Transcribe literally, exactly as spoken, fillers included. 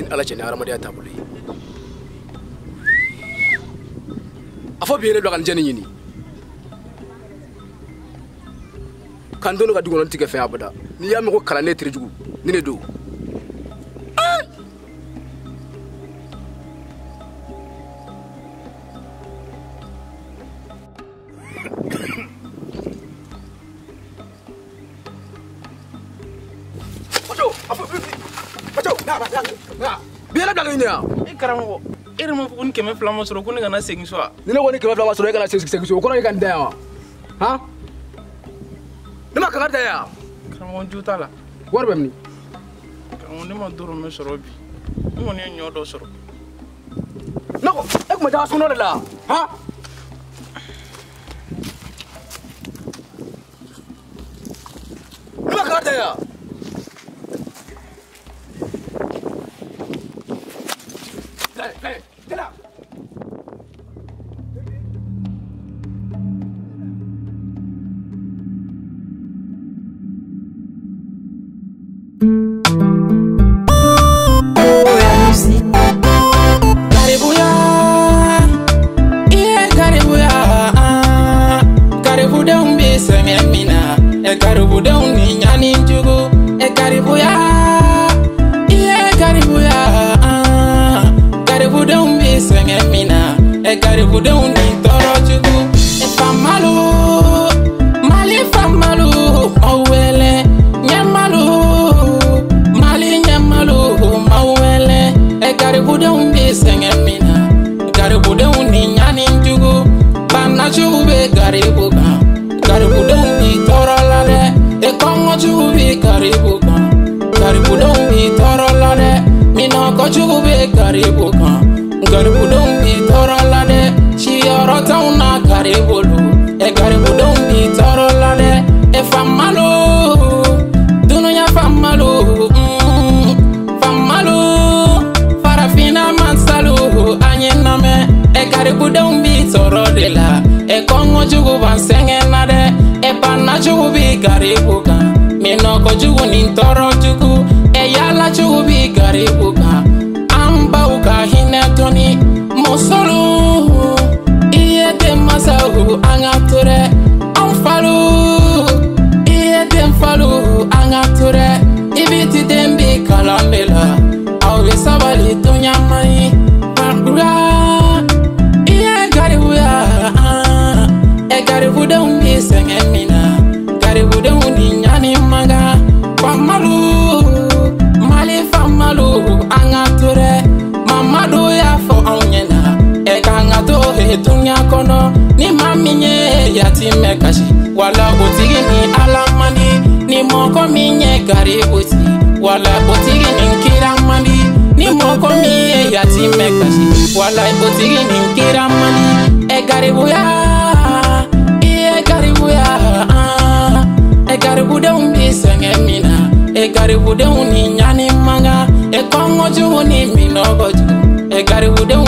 in ala chini aramadi atabuli. Afo biere dogan jani yini. Kandolo kadu golanti ke faya bada. Niya miko kalane terijugu. Nine do. Karamɔgɔ, e yɛrɛ m'a fɔ ko ni kɛmɛ fila ma sɔrɔ ko ne kana segin so wa? Ni ne ko ni kɛmɛ fila ma sɔrɔ e kana segin so o kɔrɔ ye ka n da yan wa? Han? Ne ma kangari da e la? Karamɔgɔ, jo t'a la. Wari bɛ min? Karamɔgɔ, ne ma dɔrɔmɛ sɔrɔ bi. Ne kɔni ye ɲɔ dɔ sɔrɔ. Ne ko e tun bɛ taa sugunɔ de la? Han? Ne ma kangari da e la? Ekarubu de uni nyani manga, ekongo ju uni minogoju, ekarubu de